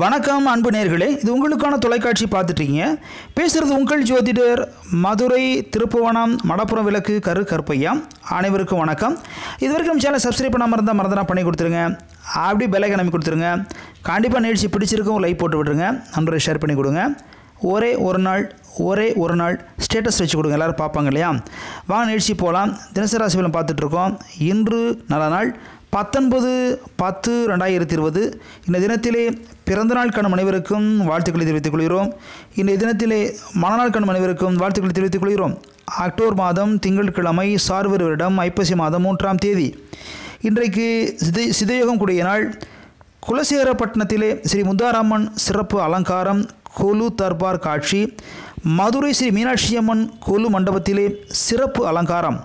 வணக்கம் அன்பு நேயர்களே, இது உங்களுக்கான தொலைக்காட்சி பார்த்துட்டீங்க. பேசுகிறது உங்கள் ஜோதிடர் மதுரை திருப்புவனம் மடப்புறம் விளக்கு கரு கற்பையா. அனைவருக்கும் வணக்கம். இது வரைக்கும் சேனல் சப்ஸ்கிரைப் பண்ணாமல் இருந்தால் மறந்துனா பண்ணி கொடுத்துருங்க, அப்படி பெல் ஐகான் அமைத்து கொடுத்துருங்க. கண்டிப்பாக நிகழ்ச்சி பிடிச்சிருக்கும் லைக் போட்டு விட்டுருங்க, நண்பரை ஷேர் பண்ணி கொடுங்க. ஒரே ஒரு நாள் ஸ்டேட்டஸ் வச்சு கொடுங்க, எல்லோரும் பார்ப்பாங்க இல்லையா. வாங்க நிகழ்ச்சி போகலாம். தினசரி ராசி பலன் பார்த்துட்ருக்கோம். இன்று நல்ல நாள் 19/10/2020. இன்றைய தினத்திலே பிறந்தநாள் காணும் அனைவருக்கும் வாழ்த்துக்களை தெரிவித்துக் கொள்கிறோம். இன்றைய தினத்திலே மணநாள் காணும் அனைவருக்கும் வாழ்த்துக்களை தெரிவித்துக் கொள்கிறோம். அக்டோபர் மாதம் திங்கட்கிழமை, சார்வர் வருடம் ஐப்பசி மாதம் 3ஆம் தேதி. இன்றைக்கு சிதயோகம் கூடிய நாள். குலசேகரப்பட்டினத்திலே ஸ்ரீ முத்தாராமன் சிறப்பு அலங்காரம், கொலு தர்பார் காட்சி. மதுரை ஸ்ரீ மீனாட்சியம்மன் கொலு மண்டபத்திலே சிறப்பு அலங்காரம்.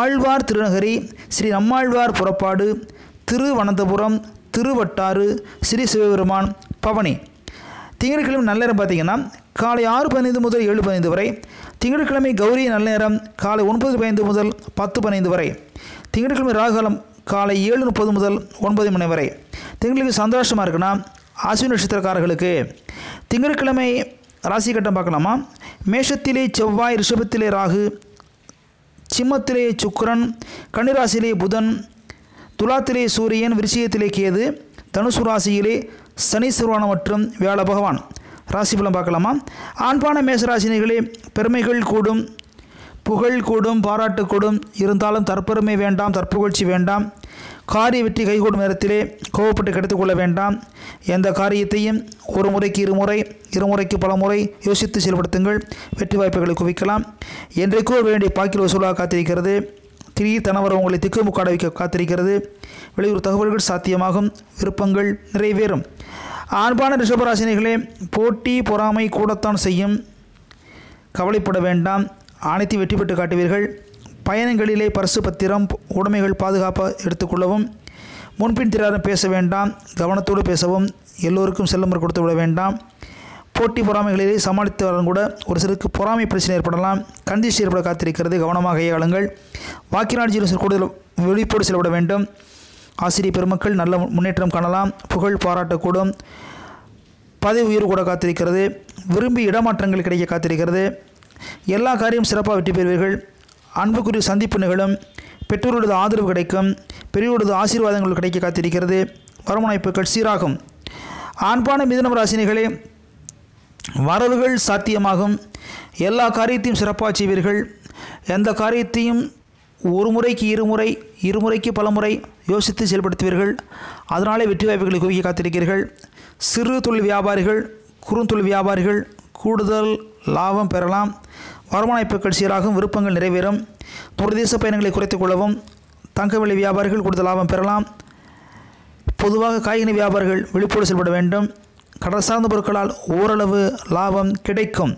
ஆழ்வார் திருநகரி ஸ்ரீ நம்மாழ்வார் புறப்பாடு, திருவனந்தபுரம், திருவட்டாறு, ஸ்ரீ சிவபெருமான் பவனி. திங்கட்கிழமை நல்ல நேரம் பார்த்தீங்கன்னா காலை 6:15 முதல் 7:15 வரை. திங்கட்கிழமை கௌரி நல்ல நேரம் காலை 9:15 முதல் 10:15 வரை. திங்கட்கிழமை ராகுகாலம் காலை 7:30 முதல் 9 மணி வரை. திங்களுக்கு சந்தோஷமாக இருக்குன்னா அஸ்வினி நட்சத்திரக்காரர்களுக்கு. திங்கட்கிழமை ராசி கட்டம் பார்க்கலாமா? மேஷத்திலே செவ்வாய், ரிஷபத்திலே ராகு, சிம்மத்திலே சுக்கிரன், கன்னிராசியிலே புதன், துலாத்திலே சூரியன், விருச்சிகத்திலே கேது, தனுசு ராசியிலே சனீஸ்வரன் மற்றும் வியாழ பகவான். ராசி பலம் பார்க்கலாமா? ஆண்பான மேஷராசினிகளே, பெருமைகள் கூடும், புகழ் கூடும், பாராட்டு கூடும். இருந்தாலும் தற்பெருமை வேண்டாம், தற்புகழ்ச்சி வேண்டாம். காரிய வெற்றி கைகூடும் நேரத்திலே கோவப்பட்டு கெடுத்துக்கொள்ள வேண்டாம். எந்த காரியத்தையும் ஒரு முறைக்கு இருமுறை, இருமுறைக்கு பல முறை யோசித்து செயல்படுத்துங்கள். வெற்றி வாய்ப்புகளை குவிக்கலாம். என்றைக்கோ வேண்டிய பாக்கில் வசூலாக காத்திருக்கிறது. திடீர் தனவரம் உங்களை திக்குமுக்காட வைக்க காத்திருக்கிறது. வெளியூர் தகவல்கள் சாத்தியமாகும், விருப்பங்கள் நிறைவேறும். ஆண்பான ரிஷபராசினிகளே, போட்டி பொறாமை கூடத்தான் செய்யும், கவலைப்பட வேண்டாம். அனைத்து வெற்றி பெற்று காட்டுவீர்கள். பயணங்களிலே பரிசு பத்திரம் உடைமைகள் பாதுகாப்பாக எடுத்துக்கொள்ளவும். முன்பின் திராரம் பேச வேண்டாம், கவனத்தோடு பேசவும். எல்லோருக்கும் செல்லுமர் கொடுத்து விட வேண்டாம். போட்டி பொறாமைகளிலே சமாளித்து வரலும் கூட ஒரு சிலருக்கு பொறாமை பிரச்சனை ஏற்படலாம். கந்திஷ் ஏற்பட காத்திருக்கிறது, கவனமாக கையாளுங்கள். வாக்கிநாடு ஜீரோ கூடுதல் வெளிப்போடு செல்லப்பட வேண்டும். ஆசிரியர் பெருமக்கள் நல்ல முன்னேற்றம் காணலாம். புகழ் பாராட்டக்கூடும், பதவி உயிர் கூட காத்திருக்கிறது. விரும்பி இடமாற்றங்கள் கிடைக்க காத்திருக்கிறது. எல்லா காரியம் சிறப்பாக வெற்றி பெறுவீர்கள். அன்புக்குரிய சந்திப்பு நிகழும். பெற்றோருடைய ஆதரவு கிடைக்கும், பெரியோருடைய ஆசீர்வாதங்கள் கிடைக்க காத்திருக்கிறது. வருமானப்புகள் சீராகும். ஆண்பான மிதுனம் ராசினிகளே, வரவுகள் சாத்தியமாகும். எல்லா காரியத்தையும் சிறப்பாக செய்வீர்கள். எந்த காரியத்தையும் ஒரு முறைக்கு இருமுறை, இருமுறைக்கு பல முறை யோசித்து செயல்படுத்துவீர்கள். அதனாலே வெற்றி வாய்ப்புகளை குவிக்க காத்திருக்கிறீர்கள். சிறு தொழில் வியாபாரிகள், குறுந்தொழில் வியாபாரிகள் கூடுதல் லாபம் பெறலாம். வருமானப்புகள் சீராகும், விருப்பங்கள் நிறைவேறும். தூரதேச பயணங்களை குறைத்துக் கொள்ளவும். தங்க விலை வியாபாரிகள் கூடுதல் லாபம் பெறலாம். பொதுவாக காய்கனி வியாபாரிகள் விழிப்போடு செயல்பட வேண்டும். கடல் சார்ந்த பொருட்களால் ஓரளவு லாபம் கிடைக்கும்.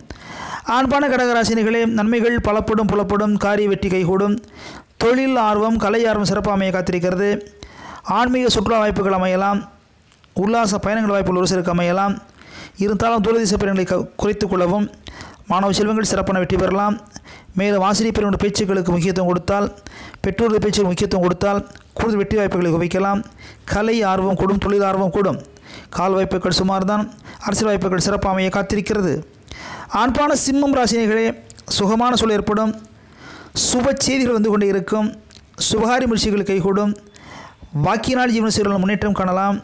ஆண்பான கடகராசினிகளே, நன்மைகள் பலப்படும், புலப்படும், காரிய வெற்றி கைகூடும். தொழில் ஆர்வம், கலை ஆர்வம் சிறப்பாக அமைய காத்திருக்கிறது. ஆன்மீக சுற்றுலா வாய்ப்புகள் அமையலாம். உல்லாச பயணங்கள் வாய்ப்புகள் ஒரு சிலருக்கு அமையலாம். இருந்தாலும் தூரதேச பயணங்களை குறைத்துக் கொள்ளவும். மாணவ செல்வங்கள் சிறப்பான வெற்றி பெறலாம். மேலும் ஆசிரியர் பெருமோட பேச்சுக்களுக்கு முக்கியத்துவம் கொடுத்தால், பெற்றோருடைய பேச்சுக்கு முக்கியத்துவம் கொடுத்தால் கூடுதல் வெற்றி வாய்ப்புகளை குவிக்கலாம். கலை ஆர்வம் கூடும், தொழில் ஆர்வம் கூடும். கால் வாய்ப்புகள் சுமார்தான். அரசியல் வாய்ப்புகள் சிறப்பாக அமைய காத்திருக்கிறது. ஆண்பான சிம்மம் ராசினிகளே, சுகமான சூழல் ஏற்படும். சுப செய்திகள் வந்து கொண்டே இருக்கும். சுபகாரி முயற்சிகள் கைகூடும். வாக்கினால் ஜீவன சூழல் முன்னேற்றம் காணலாம்.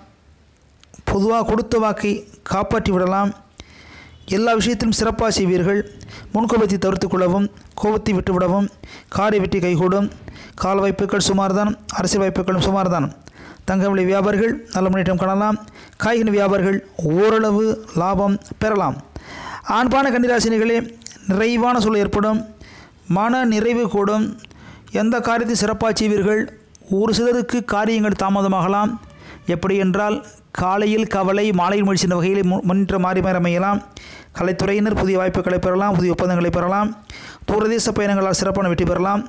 பொதுவாக கொடுத்த வாக்கை காப்பாற்றி விடலாம். எல்லா விஷயத்திலும் சிறப்பாக செய்வீர்கள். முன்கோபத்தை தவிர்த்து கொள்ளவும், கோபத்தை விட்டுவிடவும். காரை வெற்றி கைகூடும். கால் வாய்ப்புகள் சுமார்தான், அரசியல் வாய்ப்புகளும் சுமார்தான். தங்க விலை வியாபாரிகள் நல்ல முன்னேற்றம் காணலாம். காய்கனி வியாபாரிகள் ஓரளவு லாபம் பெறலாம். ஆண்பான கன்னிராசினிகளே, நிறைவான சூழல் ஏற்படும். மன நிறைவு கூடும். எந்த காரியத்தை சிறப்பாக செய்வீர்கள். ஒரு சிலருக்கு காரியங்கள் தாமதமாகலாம். எப்படி என்றால் காலையில் கவலை, மாலையில் முயற்சி என்ற வகையில் முன்னேற்றம் மாறி மாறி அமையலாம். கலைத்துறையினர் புதிய வாய்ப்புகளை பெறலாம், புதிய ஒப்பந்தங்களை பெறலாம். தூரதேச பயணங்களால் சிறப்பான வெற்றி பெறலாம்.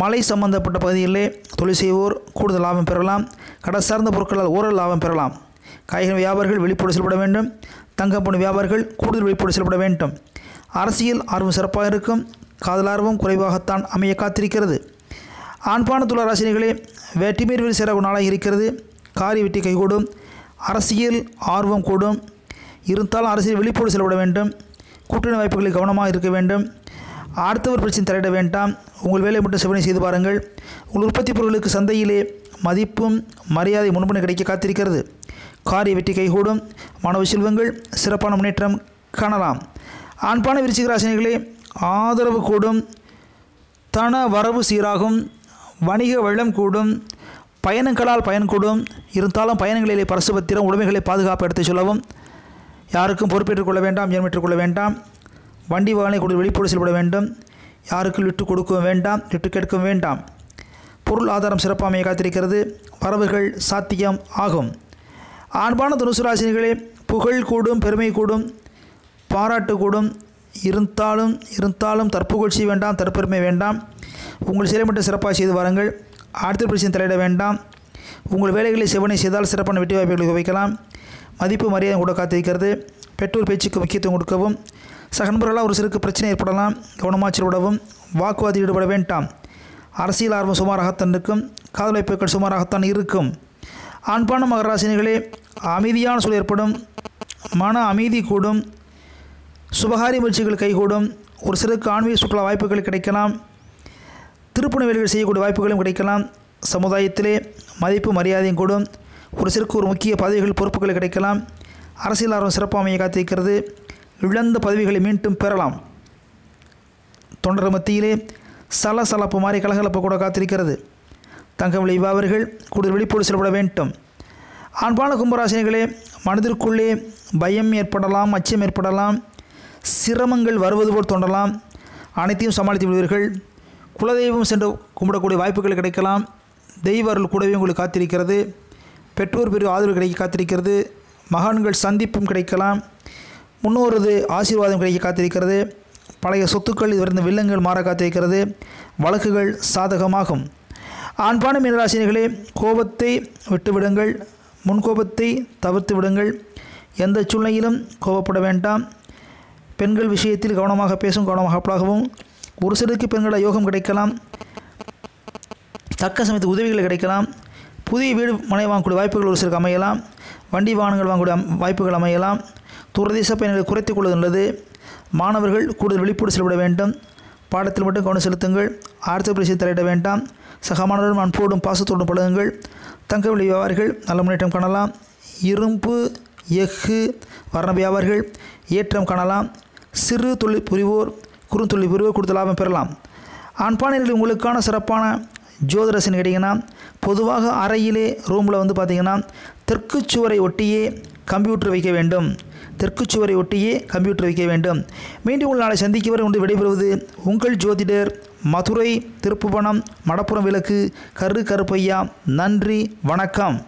மலை சம்பந்தப்பட்ட பகுதிகளிலே தொழில் செய்வோர் கூடுதல் லாபம் பெறலாம். கடல் சார்ந்த பொருட்களால் ஓரளவு லாபம் பெறலாம். காய்கறி வியாபாரிகள் வெளிப்போடு செயல்பட வேண்டும். தங்கப்பணி வியாபாரிகள் கூடுதல் வெளிப்போடு செயல்பட வேண்டும். அரசியல் ஆர்வம் சிறப்பாக இருக்கும். காதல் ஆர்வம் குறைவாகத்தான் அமைய காத்திருக்கிறது. ஆண்பான துளராசினிகளே, வேட்டிமீர் வெளி சேரகு நாளாக இருக்கிறது. காரிய வெட்டி கைகூடும். அரசியல் ஆர்வம் கூடும். இருந்தால் அரசியல் வெளிப்போடு செல்லப்பட வேண்டும். கூட்டணி வாய்ப்புகளில் கவனமாக இருக்க வேண்டும். அடுத்தவர் பிரச்சனை தலையிட வேண்டாம். உங்கள் வேலையை மட்டும் செவனை செய்து பாருங்கள். உங்கள் உற்பத்தி பொருட்களுக்கு சந்தையிலே மதிப்பும் மரியாதை முன்பணி கிடைக்க காத்திருக்கிறது. காரிய வெற்றி கைகூடும். மாணவ செல்வங்கள் சிறப்பான முன்னேற்றம் காணலாம். ஆண்பான விருச்சிக ராசினிகளே, ஆதரவு கூடும். தன வரவு சீராகும். வணிக வளம் கூடும். பயணங்களால் பயன் கூடும். இருந்தாலும் பயணங்களிலே பரசுபத்திரம் உடைமைகளை பாதுகாப்பு எடுத்து சொல்லவும். யாருக்கும் பொறுப்பேற்றுக் கொள்ள வேண்டாம், ஏற்றுக் கொள்ள வேண்டாம். வண்டி வாகனை கொண்டு வெளிப்போடு செல்லப்பட வேண்டும். யாருக்கும் விட்டு கொடுக்கவும் வேண்டாம், விட்டு கேட்கவும் வேண்டாம். பொருள் ஆதாரம் சிறப்பாமையை காத்திருக்கிறது. வரவுகள் சாத்தியம் ஆகும். ஆண்பான தனுசு ராசினிகளே, புகழ் கூடும், பெருமை கூடும், பாராட்டு கூடும். இருந்தாலும் தற்புகழ்ச்சி வேண்டாம், தற்பெருமை வேண்டாம். உங்கள் செயலை மட்டும் சிறப்பாக செய்து வாருங்கள். ஆர்த்த பிரச்சனை தலையிட வேண்டாம். உங்கள் வேலைகளை செவனை செய்தால் சிறப்பான வெற்றி வாய்ப்புகளை குவிக்கலாம். மதிப்பு மரியாதை கூட காத்திருக்கிறது. பெற்றோர் பேச்சுக்கு முக்கியத்துவம் கொடுக்கவும். சகன்பர்களால் ஒரு சிறுக்கு பிரச்சனை ஏற்படலாம். கவனமாச்சல் விடவும். வாக்குவாதி ஈடுபட வேண்டாம். அரசியல் ஆர்வம் சுமாராகத்தான் இருக்கும். காதல் வாய்ப்புகள் சுமாராகத்தான் இருக்கும். ஆண்பான மகராசினிகளே, அமைதியான சூழல் ஏற்படும். மன அமைதி கூடும். சுபகாரி முயற்சிகள் கைகூடும். ஒரு சிறுக்கு ஆன்மீக சுற்றுலா வாய்ப்புகள் கிடைக்கலாம். திருப்புணவேல்கள் செய்யக்கூடிய வாய்ப்புகளும் கிடைக்கலாம். சமுதாயத்திலே மதிப்பு மரியாதையும் கூடும். ஒரு சிறுக்கு ஒரு முக்கிய பதவிகள் பொறுப்புகள் கிடைக்கலாம். அரசியல் ஆர்வம் சிறப்பாமையை காத்திருக்கிறது. இழந்த பதவிகளை மீண்டும் பெறலாம். தொண்டர் மத்தியிலே சலசலப்பு மாறி கலகலப்பு கூட காத்திருக்கிறது. தங்கமலை விவாவர்கள் கூடுதல் வெளிப்போடு செல்லப்பட வேண்டும். ஆண்பான கும்பராசினிகளே, மனதிற்குள்ளே பயம் ஏற்படலாம், அச்சம் ஏற்படலாம். சிரமங்கள் வருவது போல் தோன்றலாம். அனைத்தையும் சமாளித்து விடுவீர்கள். குலதெய்வம் சென்று கும்பிடக்கூடிய வாய்ப்புகள் கிடைக்கலாம். தெய்வ அருள் கூடவே உங்களுக்கு காத்திருக்கிறது. பெற்றோர் பெரிய ஆதரவு கிடைக்க காத்திருக்கிறது. மகான்கள் சந்திப்பும் கிடைக்கலாம். முன்னோரது ஆசீர்வாதம் கிடைக்க காத்திருக்கிறது. பழைய சொத்துக்கள் இதுவரைந்த வில்லங்கள் மாற காத்திருக்கிறது. வழக்குகள் சாதகமாகும். ஆண்பான மீனராசினிகளே, கோபத்தை விட்டுவிடுங்கள். முன்கோபத்தை தவிர்த்து விடுங்கள். எந்த சூழ்நிலையிலும் கோபப்பட வேண்டாம். பெண்கள் விஷயத்தில் கவனமாக பேசும், கவனமாக அப்ளாகவும். ஒரு சிலருக்கு பெண்கள யோகம் கிடைக்கலாம். தக்க சமயத்து உதவிகள் கிடைக்கலாம். புதிய வீடு மனை வாங்கக்கூடிய வாய்ப்புகள் ஒரு சிலருக்கு அமையலாம். வண்டி வாகனங்கள் வாங்கக்கூடிய வாய்ப்புகள் அமையலாம். துரதேச பயணங்களை குறைத்துக் கொள்வது நல்லது. மாணவர்கள் கூடுதல் வெளிப்போடு செல்லப்பட வேண்டும். பாடத்தில் மட்டும் கவனம் செலுத்துங்கள். ஆர்த்த பிரச்சனை தலையிட வேண்டாம். சகமானவர்களும் அன்போடும் பாசத்தோடும் பழகுங்கள். தங்கவெளி வியாபாரிகள் நல்ல முன்னேற்றம் காணலாம். இரும்பு எஃகு வர்ண வியாபாரிகள் ஏற்றம் காணலாம். சிறு தொழில் புரிவோர் குறுந்தொழில் புரிவோர் கொடுத்த லாபம் பெறலாம். ஆண்பானியர்கள் உங்களுக்கான சிறப்பான ஜோதிடரசன் கேட்டிங்கன்னா, பொதுவாக அறையிலே ரூமில் வந்து பார்த்திங்கன்னா தெற்கு சுவரை ஒட்டியே கம்ப்யூட்டர் வைக்க வேண்டும். தெற்கு சுவரை ஒட்டியே கம்ப்யூட்டர் வைக்க வேண்டும். மீண்டும் உங்கள் நாளை சந்திக்க வரை ஒன்று விடைபெறுவது உங்கள் ஜோதிடர் மதுரை திருப்புவனம் மடப்புறம் விளக்கு கரு கருப்பையா. நன்றி, வணக்கம்.